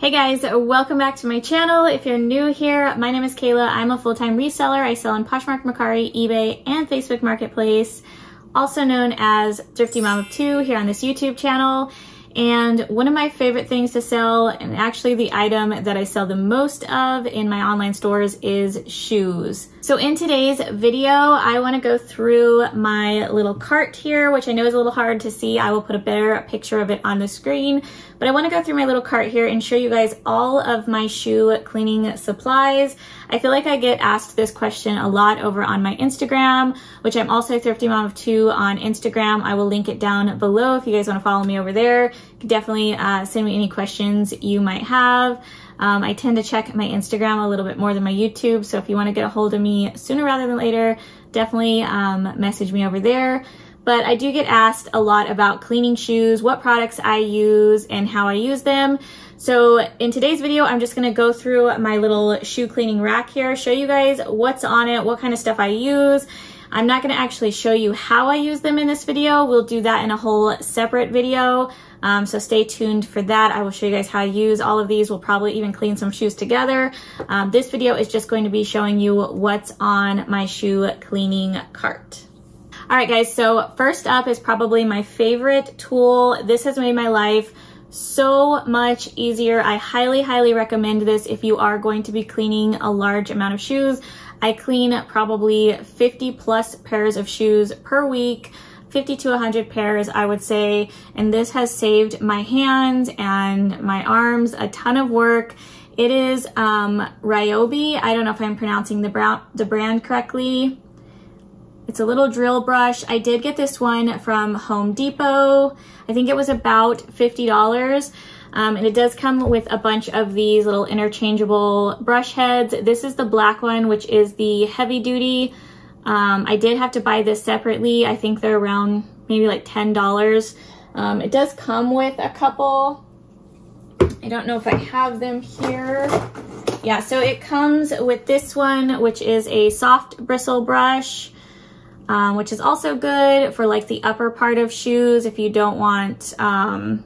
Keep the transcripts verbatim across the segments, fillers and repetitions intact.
Hey guys, welcome back to my channel. If you're new here, my name is Kayla. I'm a full-time reseller. I sell on Poshmark, Mercari, eBay, and Facebook Marketplace, also known as Thrifty Mom of Two here on this YouTube channel. And one of my favorite things to sell, and actually the item that I sell the most of in my online stores, is shoes. So in today's video, I want to go through my little cart here, which I know is a little hard to see. I will put a better picture of it on the screen, but I want to go through my little cart here and show you guys all of my shoe cleaning supplies. I feel like I get asked this question a lot over on my Instagram, which I'm also Thrifty Mom of Two on Instagram. I will link it down below if you guys want to follow me over there. Definitely uh, send me any questions you might have. Um, I tend to check my Instagram a little bit more than my YouTube, so if you want to get a hold of me sooner rather than later, definitely um, message me over there. But I do get asked a lot about cleaning shoes, what products I use, and how I use them. So in today's video, I'm just gonna go through my little shoe cleaning rack here, show you guys what's on it, what kind of stuff I use. I'm not gonna actually show you how I use them in this video. We'll do that in a whole separate video. Um, so stay tuned for that. I will show you guys how I use all of these. We'll probably even clean some shoes together. Um, this video is just going to be showing you what's on my shoe cleaning cart. All right guys, so first up is probably my favorite tool. This has made my life so much easier. I highly, highly recommend this if you are going to be cleaning a large amount of shoes. I clean probably fifty plus pairs of shoes per week, fifty to one hundred pairs, I would say. And this has saved my hands and my arms a ton of work. It is um, Ryobi. I don't know if I'm pronouncing the, brown, the brand correctly. It's a little drill brush. I did get this one from Home Depot. I think it was about fifty dollars. Um, and it does come with a bunch of these little interchangeable brush heads. This is the black one, which is the heavy duty. Um, I did have to buy this separately. I think they're around maybe like ten dollars. Um, it does come with a couple. I don't know if I have them here. Yeah, so it comes with this one, which is a soft bristle brush. Um, which is also good for like the upper part of shoes if you don't want um,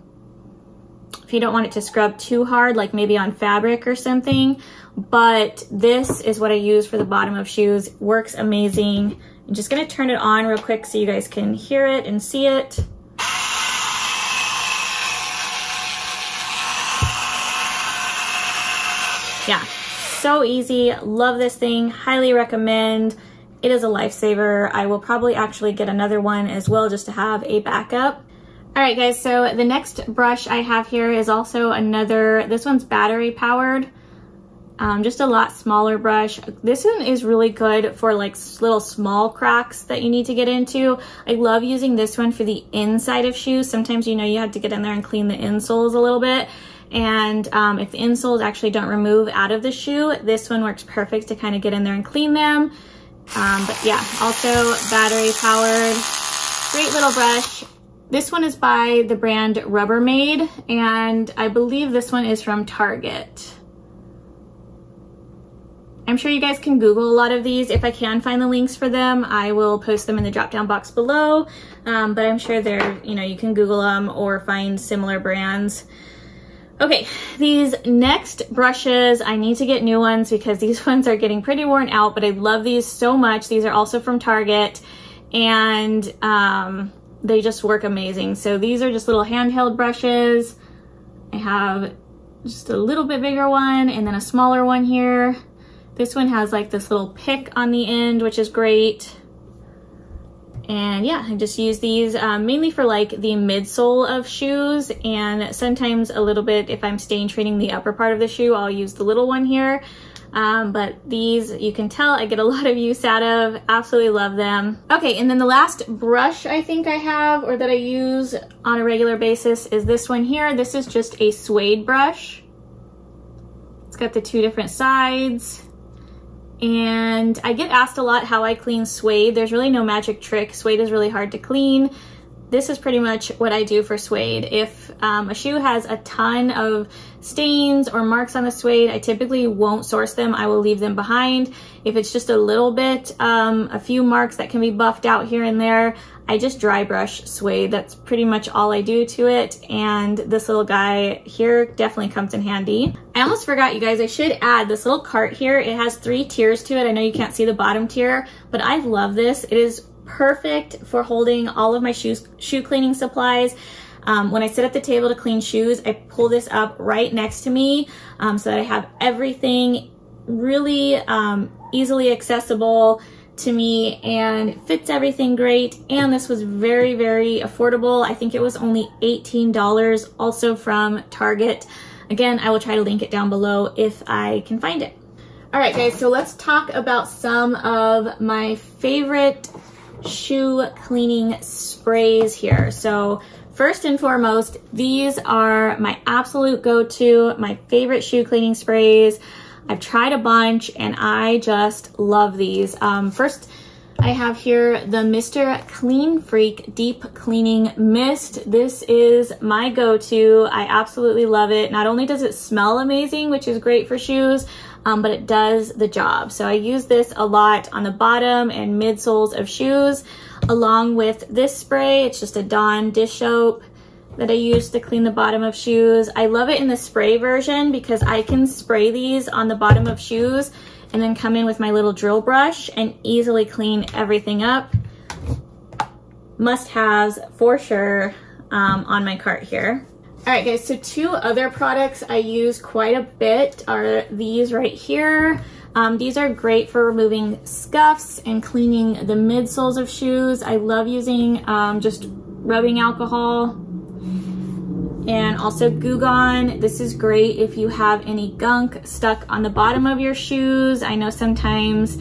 if you don't want it to scrub too hard, like maybe on fabric or something. But this is what I use for the bottom of shoes. Works amazing. I'm just gonna turn it on real quick so you guys can hear it and see it. Yeah, so easy. Love this thing. Highly recommend. It is a lifesaver. I will probably actually get another one as well just to have a backup. All right guys, so the next brush I have here is also another, this one's battery powered, um, just a lot smaller brush. This one is really good for like little small cracks that you need to get into. I love using this one for the inside of shoes. Sometimes you know you have to get in there and clean the insoles a little bit. And um, if the insoles actually don't remove out of the shoe, this one works perfect to kind of get in there and clean them. Um, but yeah, also battery powered, great little brush. This one is by the brand Rubbermaid, and I believe this one is from Target. I'm sure you guys can Google a lot of these. If I can find the links for them, I will post them in the drop down box below. Um, but I'm sure they're, you know, you can Google them or find similar brands. Okay, these next brushes, I need to get new ones because these ones are getting pretty worn out, but I love these so much. These are also from Target, and um, they just work amazing. So these are just little handheld brushes. I have just a little bit bigger one and then a smaller one here. This one has like this little pick on the end, which is great. And yeah, I just use these um, mainly for like the midsole of shoes, and sometimes a little bit if I'm stain treating the upper part of the shoe, I'll use the little one here. Um, but these, you can tell I get a lot of use out of, absolutely love them. Okay, and then the last brush I think I have or that I use on a regular basis is this one here. This is just a suede brush. It's got the two different sides. And I get asked a lot how I clean suede. There's really no magic trick. Suede is really hard to clean. this is pretty much what I do for suede. If um, a shoe has a ton of stains or marks on the suede, I typically won't source them. I will leave them behind. If it's just a little bit, um, a few marks that can be buffed out here and there, I just dry brush suede. That's pretty much all I do to it. And this little guy here definitely comes in handy. I almost forgot, you guys, I should add this little cart here. It has three tiers to it. I know you can't see the bottom tier, but I love this. It is perfect for holding all of my shoes, shoe cleaning supplies. Um, when I sit at the table to clean shoes, I pull this up right next to me um, so that I have everything really um, easily accessible to me, and it fits everything great. And this was very, very affordable. I think it was only eighteen dollars, also from Target. Again, I will try to link it down below if I can find it. All right, guys, so let's talk about some of my favorite shoe cleaning sprays here. So first and foremost, these are my absolute go-to, my favorite shoe cleaning sprays. I've tried a bunch and I just love these. Um, first, I have here the Mister Clean Freak Deep Cleaning Mist. This is my go-to. I absolutely love it. Not only does it smell amazing, which is great for shoes, um, but it does the job. So I use this a lot on the bottom and midsoles of shoes, along with this spray. It's just a Dawn dish soap that I use to clean the bottom of shoes. I love it in the spray version because I can spray these on the bottom of shoes and then come in with my little drill brush and easily clean everything up. Must-haves for sure um, on my cart here. All right, guys, so two other products I use quite a bit are these right here. Um, these are great for removing scuffs and cleaning the midsoles of shoes. I love using um, just rubbing alcohol, and also Goo Gone. This is great if you have any gunk stuck on the bottom of your shoes. I know sometimes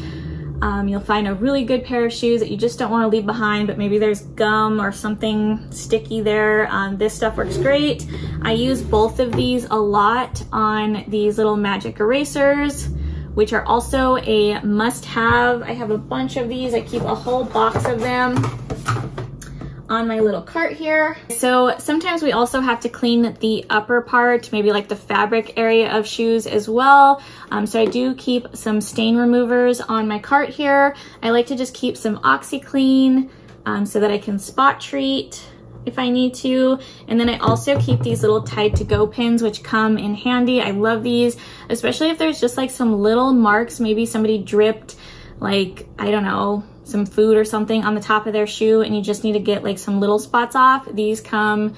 um, you'll find a really good pair of shoes that you just don't want to leave behind, but maybe there's gum or something sticky there. Um, this stuff works great. I use both of these a lot on these little magic erasers, which are also a must-have. I have a bunch of these. I keep a whole box of them on my little cart here. So sometimes we also have to clean the upper part, maybe like the fabric area of shoes as well. Um, so I do keep some stain removers on my cart here. I like to just keep some OxiClean um, so that I can spot treat if I need to. And then I also keep these little Tide to Go pins, which come in handy. I love these, especially if there's just like some little marks, maybe somebody dripped like, I don't know, some food or something on the top of their shoe and you just need to get like some little spots off. These come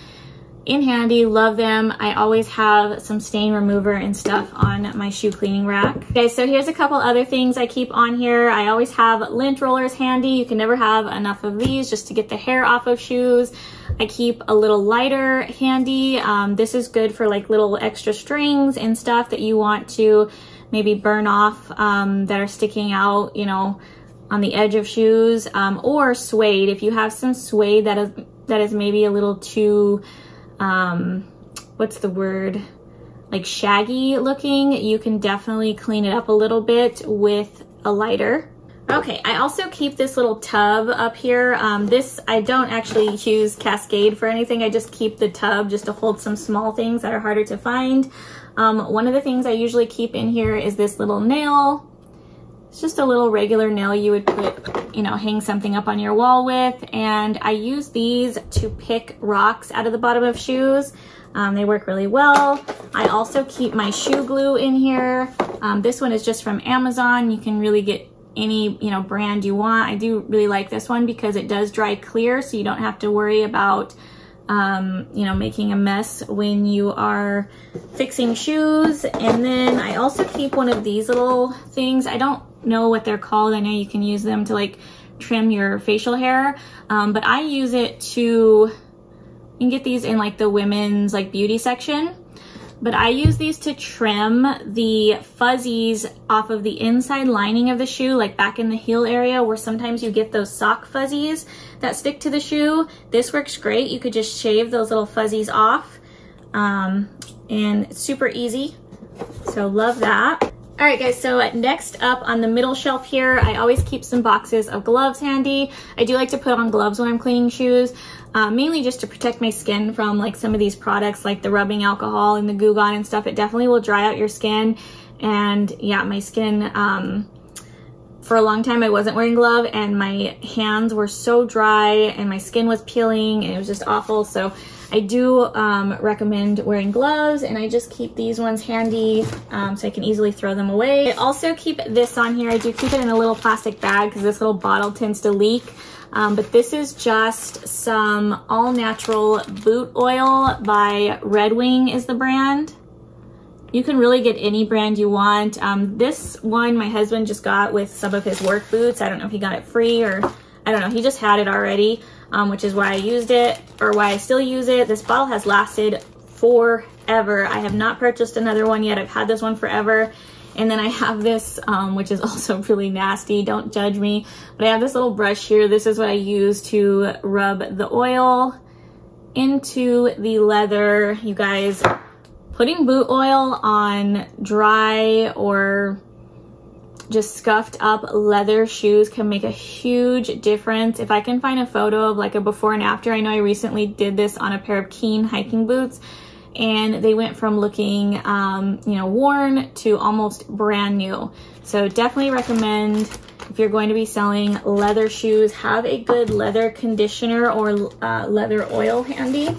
in handy, love them. I always have some stain remover and stuff on my shoe cleaning rack. Okay, so here's a couple other things I keep on here. I always have lint rollers handy. You can never have enough of these just to get the hair off of shoes. I keep a little lighter handy. Um, this is good for like little extra strings and stuff that you want to maybe burn off um, that are sticking out, you know, on the edge of shoes, um, or suede. If you have some suede that is that is maybe a little too, um, what's the word, like shaggy looking, you can definitely clean it up a little bit with a lighter. Okay, I also keep this little tub up here. Um, this, I don't actually use Cascade for anything. I just keep the tub just to hold some small things that are harder to find. Um, one of the things I usually keep in here is this little nail. It's just a little regular nail you would put, you know, hang something up on your wall with. And I use these to pick rocks out of the bottom of shoes. Um, they work really well. I also keep my shoe glue in here. Um, this one is just from Amazon. You can really get any, you know, brand you want. I do really like this one because it does dry clear, so you don't have to worry about, um, you know, making a mess when you are fixing shoes. And then I also keep one of these little things. I don't know what they're called. I know you can use them to like trim your facial hair, um, but I use it to, you can get these in like the women's like beauty section, but I use these to trim the fuzzies off of the inside lining of the shoe, like back in the heel area where sometimes you get those sock fuzzies that stick to the shoe. This works great. You could just shave those little fuzzies off, um, and it's super easy. So love that. All right, guys, so next up on the middle shelf here, I always keep some boxes of gloves handy. I do like to put on gloves when I'm cleaning shoes. uh, mainly just to protect my skin from like some of these products like the rubbing alcohol and the Goo Gone and stuff. It definitely will dry out your skin. And yeah, my skin, um, for a long time I wasn't wearing gloves and my hands were so dry and my skin was peeling and it was just awful. So I do um, recommend wearing gloves, and I just keep these ones handy um, so I can easily throw them away. I also keep this on here. I do keep it in a little plastic bag because this little bottle tends to leak. Um, but this is just some all-natural boot oil by Red Wing is the brand. You can really get any brand you want. Um, this one my husband just got with some of his work boots. I don't know if he got it free or I don't know. He just had it already, um, which is why I used it or why I still use it. This bottle has lasted forever. I have not purchased another one yet. I've had this one forever. And then I have this, um, which is also really nasty. Don't judge me. But I have this little brush here. This is what I use to rub the oil into the leather. You guys, putting boot oil on dry or just scuffed up leather shoes can make a huge difference. If I can find a photo of like a before and after, I know I recently did this on a pair of Keen hiking boots, and they went from looking, um, you know, worn to almost brand new. So definitely recommend, if you're going to be selling leather shoes, have a good leather conditioner or uh, leather oil handy.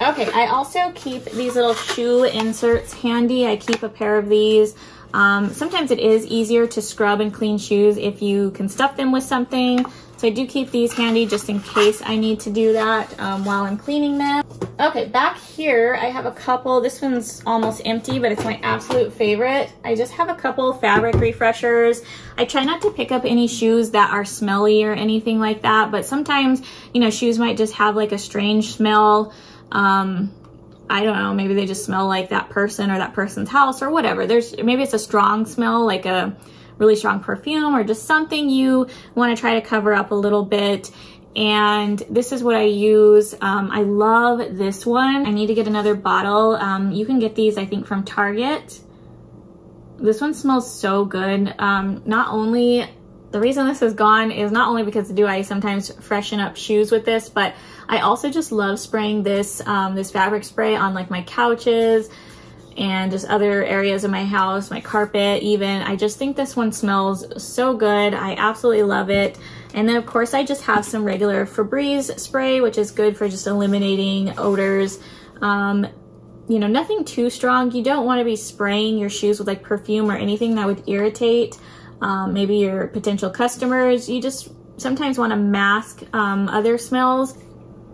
Okay, I also keep these little shoe inserts handy. I keep a pair of these. Um, sometimes it is easier to scrub and clean shoes if you can stuff them with something. So I do keep these handy just in case I need to do that um, while I'm cleaning them. Okay, back here I have a couple. This one's almost empty, but it's my absolute favorite. I just have a couple fabric refreshers. I try not to pick up any shoes that are smelly or anything like that, but sometimes, you know, shoes might just have like a strange smell. Um, I don't know, maybe they just smell like that person or that person's house or whatever. There's, maybe it's a strong smell, like a really strong perfume or just something you want to try to cover up a little bit. And this is what I use. Um, I love this one. I need to get another bottle. Um, you can get these, I think, from Target. This one smells so good. Um, not only, the reason this is gone is not only because do I sometimes freshen up shoes with this, but I also just love spraying this, um, this fabric spray on like my couches and just other areas of my house, my carpet even. I just think this one smells so good. I absolutely love it. And then of course I just have some regular Febreze spray, which is good for just eliminating odors. Um, you know, nothing too strong. You don't want to be spraying your shoes with like perfume or anything that would irritate um, maybe your potential customers. You just sometimes want to mask um, other smells.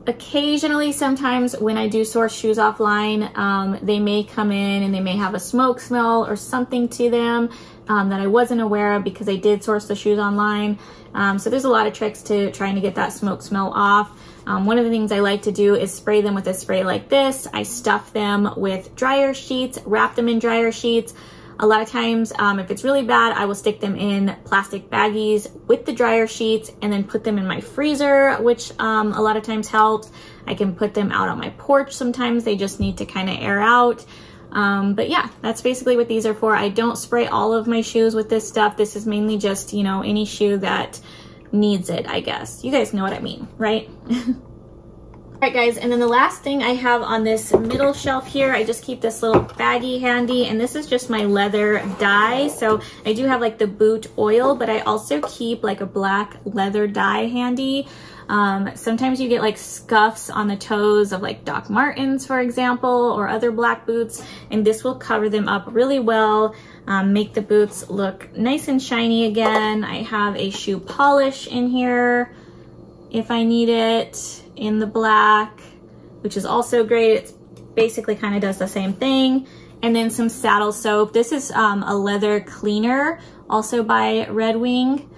Occasionally, sometimes when I do source shoes offline, um, they may come in and they may have a smoke smell or something to them um, that I wasn't aware of because I did source the shoes online. Um, so there's a lot of tricks to trying to get that smoke smell off. Um, one of the things I like to do is spray them with a spray like this. I stuff them with dryer sheets, wrap them in dryer sheets. A lot of times, um, if it's really bad, I will stick them in plastic baggies with the dryer sheets and then put them in my freezer, which um, a lot of times helps. I can put them out on my porch sometimes. They just need to kind of air out. Um, but yeah, that's basically what these are for. I don't spray all of my shoes with this stuff. This is mainly just, you know, any shoe that needs it, I guess. You guys know what I mean, right? All right, guys, and then the last thing I have on this middle shelf here, I just keep this little baggie handy, and this is just my leather dye. So I do have like the boot oil, but I also keep like a black leather dye handy. Um, sometimes you get like scuffs on the toes of like Doc Martens, for example, or other black boots, and this will cover them up really well, um, make the boots look nice and shiny again. I have a shoe polish in here if I need it, in the black, which is also great. It's basically kind of does the same thing. And then some saddle soap. This is um, a leather cleaner, also by Red Wing.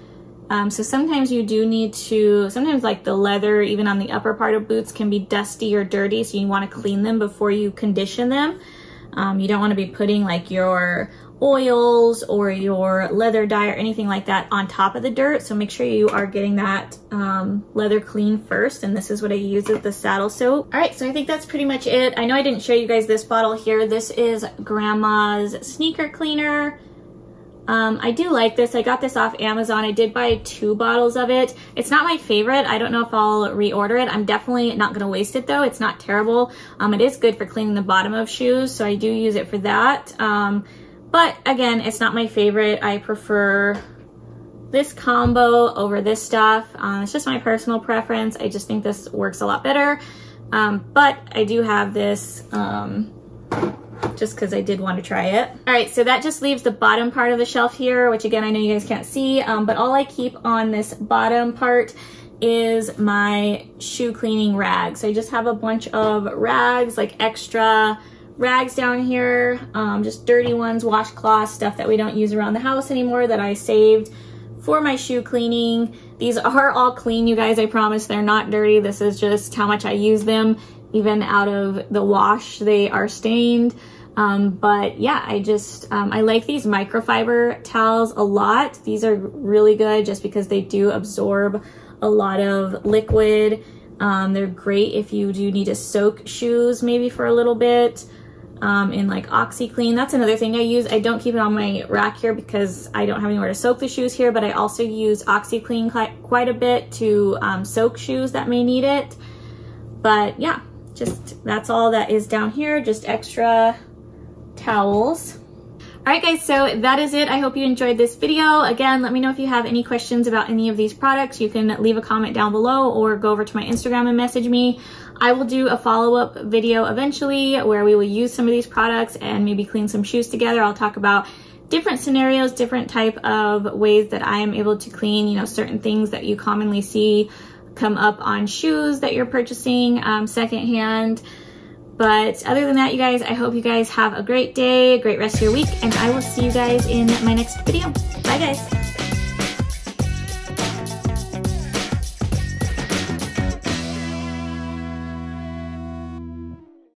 Um, so sometimes you do need to, sometimes like the leather, even on the upper part of boots, can be dusty or dirty, so you want to clean them before you condition them. Um, you don't want to be putting like your oils or your leather dye or anything like that on top of the dirt, so make sure you are getting that um, leather clean first, and this is what I use with the saddle soap. All right, so I think that's pretty much it. I know I didn't show you guys this bottle here. This is Grandma's Sneaker Cleaner. Um, I do like this. I got this off Amazon. I did buy two bottles of it. It's not my favorite. I don't know if I'll reorder it. I'm definitely not going to waste it though. It's not terrible. Um, it is good for cleaning the bottom of shoes, so I do use it for that. Um, but again, it's not my favorite. I prefer this combo over this stuff. Um, it's just my personal preference. I just think this works a lot better. Um, but I do have this, um, just because I did want to try it. All right, so that just leaves the bottom part of the shelf here, which again, I know you guys can't see, um, but all I keep on this bottom part is my shoe cleaning rags. So I just have a bunch of rags, like extra rags down here, um, just dirty ones, washcloths, stuff that we don't use around the house anymore that I saved for my shoe cleaning. These are all clean, you guys, I promise. They're not dirty. This is just how much I use them. Even out of the wash, they are stained. Um, but yeah, I just, um, I like these microfiber towels a lot. These are really good just because they do absorb a lot of liquid. Um, they're great if you do need to soak shoes maybe for a little bit. Um, in like OxiClean. That's another thing I use. I don't keep it on my rack here because I don't have anywhere to soak the shoes here, but I also use OxiClean quite a bit to um, soak shoes that may need it. But yeah, just that's all that is down here, just extra towels. All right guys, so that is it. I hope you enjoyed this video. Again, let me know if you have any questions about any of these products. You can leave a comment down below or go over to my Instagram and message me. I will do a follow-up video eventually where we will use some of these products and maybe clean some shoes together. I'll talk about different scenarios, different type of ways that I am able to clean, you know, certain things that you commonly see come up on shoes that you're purchasing um, secondhand. But other than that, you guys, I hope you guys have a great day, a great rest of your week, and I will see you guys in my next video. Bye guys.